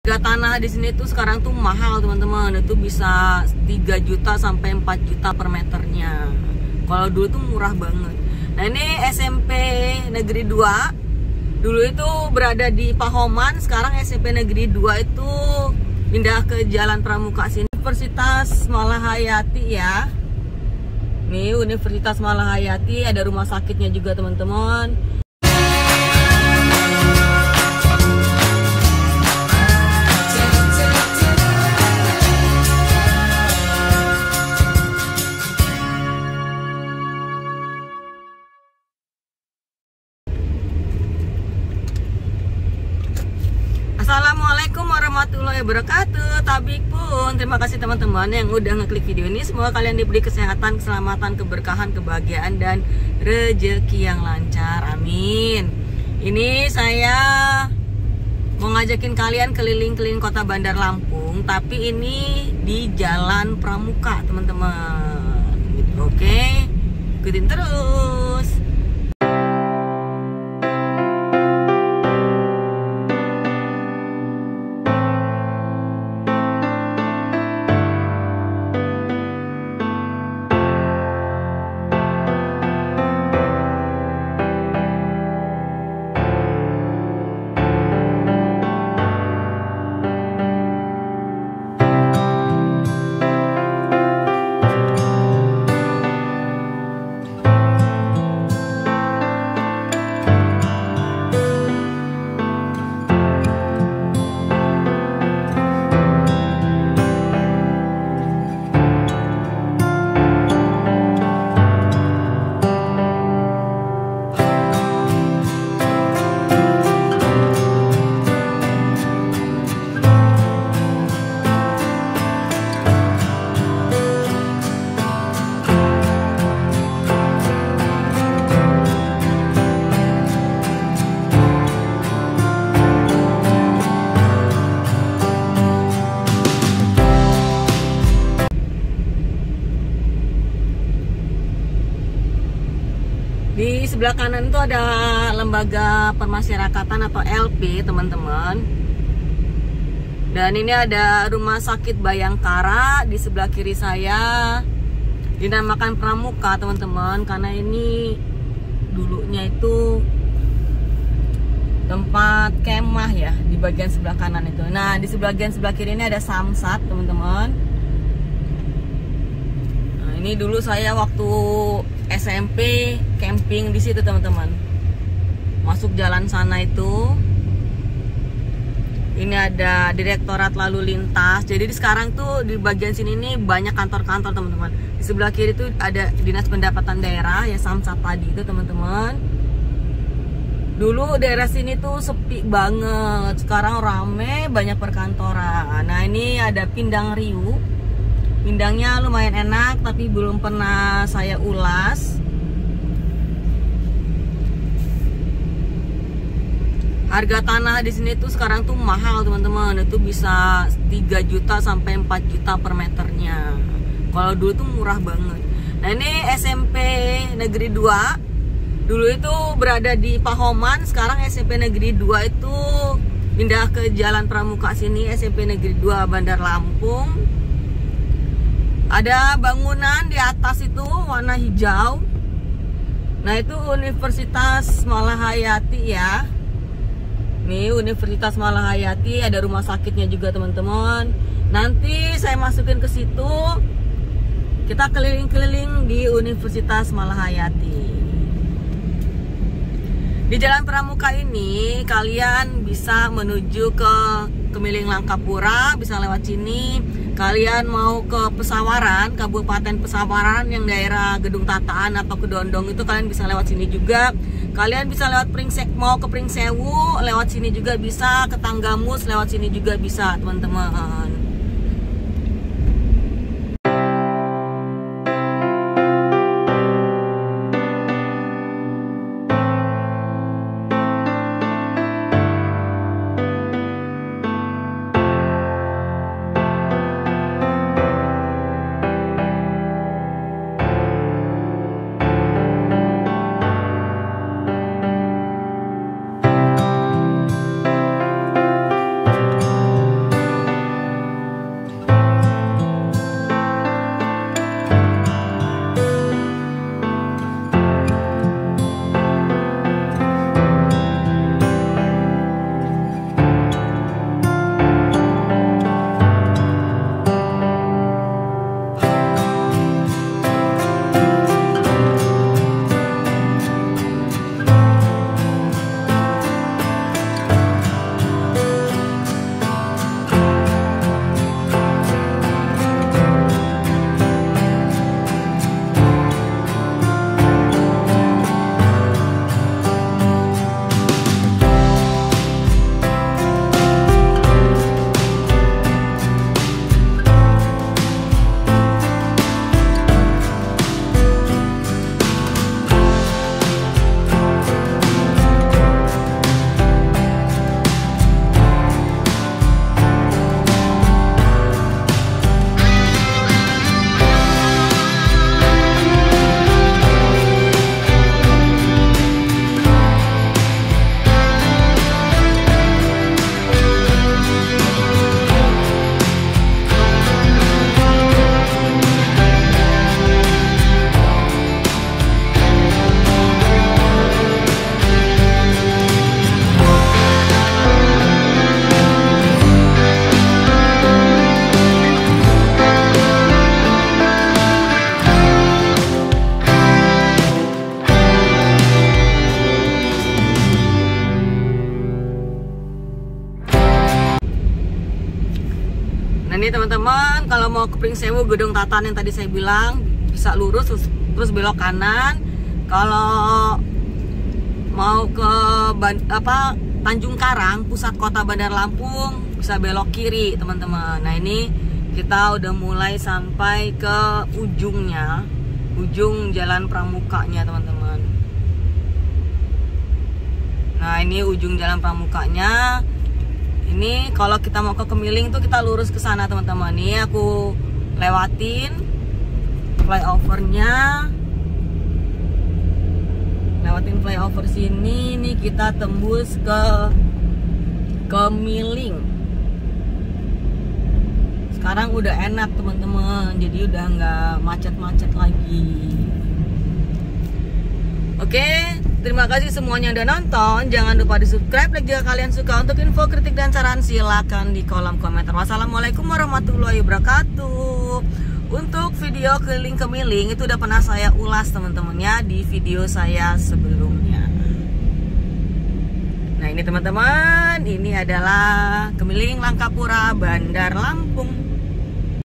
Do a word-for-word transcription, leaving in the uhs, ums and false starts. Harga tanah di sini tuh sekarang tuh mahal, teman-teman. Itu bisa tiga juta sampai empat juta per meternya. Kalau dulu tuh murah banget. Nah, ini S M P Negeri dua. Dulu itu berada di Pahoman, sekarang S M P Negeri dua itu pindah ke Jalan Pramuka sini. Universitas Malahayati ya. Nih, Universitas Malahayati, ada rumah sakitnya juga, teman-teman. Assalamualaikum warahmatullahi wabarakatuh. Tabik pun, terima kasih teman-teman yang udah ngeklik video ini. Semoga kalian diberi kesehatan, keselamatan, keberkahan, kebahagiaan, dan rezeki yang lancar. Amin. Ini saya mau ngajakin kalian keliling-keliling kota Bandar Lampung, tapi ini di Jalan Pramuka, teman-teman. Oke, ikutin terus. Di sebelah kanan itu ada lembaga permasyarakatan atau L P, teman-teman. Dan ini ada rumah sakit Bayangkara di sebelah kiri saya. Dinamakan Pramuka, teman-teman, karena ini dulunya itu tempat kemah ya, di bagian sebelah kanan itu. Nah, di sebelah bagian sebelah kiri ini ada Samsat, teman-teman. Nah, ini dulu saya waktu S M P camping di situ, teman-teman. Masuk jalan sana itu. Ini ada Direktorat Lalu Lintas. Jadi sekarang tuh di bagian sini nih banyak kantor-kantor, teman-teman. Di sebelah kiri tuh ada Dinas Pendapatan Daerah ya, Samsat tadi itu, teman-teman. Dulu daerah sini tuh sepi banget. Sekarang rame, banyak perkantoran. Nah, ini ada Pindang Riuh. Pindangnya lumayan enak, tapi belum pernah saya ulas. Harga tanah di sini tuh sekarang tuh mahal, teman-teman. Itu bisa tiga juta sampai empat juta per meternya. Kalau dulu tuh murah banget. Nah, ini S M P Negeri dua. Dulu itu berada di Pahoman, sekarang S M P Negeri dua itu pindah ke Jalan Pramuka sini, S M P Negeri dua Bandar Lampung. Ada bangunan di atas itu warna hijau. Nah, itu Universitas Malahayati ya. Nih, Universitas Malahayati, ada rumah sakitnya juga, teman-teman. Nanti saya masukin ke situ. Kita keliling-keliling di Universitas Malahayati. Di Jalan Pramuka ini kalian bisa menuju ke Kemiling Langkapura, bisa lewat sini. Kalian mau ke Pesawaran, Kabupaten Pesawaran yang daerah Gedung Tataan atau Kedondong itu kalian bisa lewat sini juga. Kalian bisa lewat Pringsek, mau ke Pringsewu lewat sini juga bisa, ke Tanggamus lewat sini juga bisa, teman-teman. Nah ini teman-teman, kalau mau ke Pringsewu, Gedung Tatan yang tadi saya bilang, bisa lurus terus belok kanan. Kalau mau ke apa Tanjung Karang, pusat kota Bandar Lampung, bisa belok kiri teman-teman. Nah ini kita udah mulai sampai ke ujungnya, ujung Jalan Pramukanya teman-teman. Nah ini ujung Jalan Pramukanya. Ini kalau kita mau ke Kemiling tuh kita lurus ke sana teman-teman. Ini aku lewatin flyovernya, lewatin flyover sini. Ini kita tembus ke Kemiling. Sekarang udah enak teman-teman, jadi udah nggak macet-macet lagi. Oke, terima kasih semuanya udah nonton. Jangan lupa di subscribe, like jika kalian suka. Untuk info, kritik, dan saran silakan di kolom komentar. Wassalamualaikum warahmatullahi wabarakatuh. Untuk video keliling Kemiling itu udah pernah saya ulas teman-temannya di video saya sebelumnya. Nah ini teman-teman, ini adalah Kemiling Langkapura Bandar Lampung.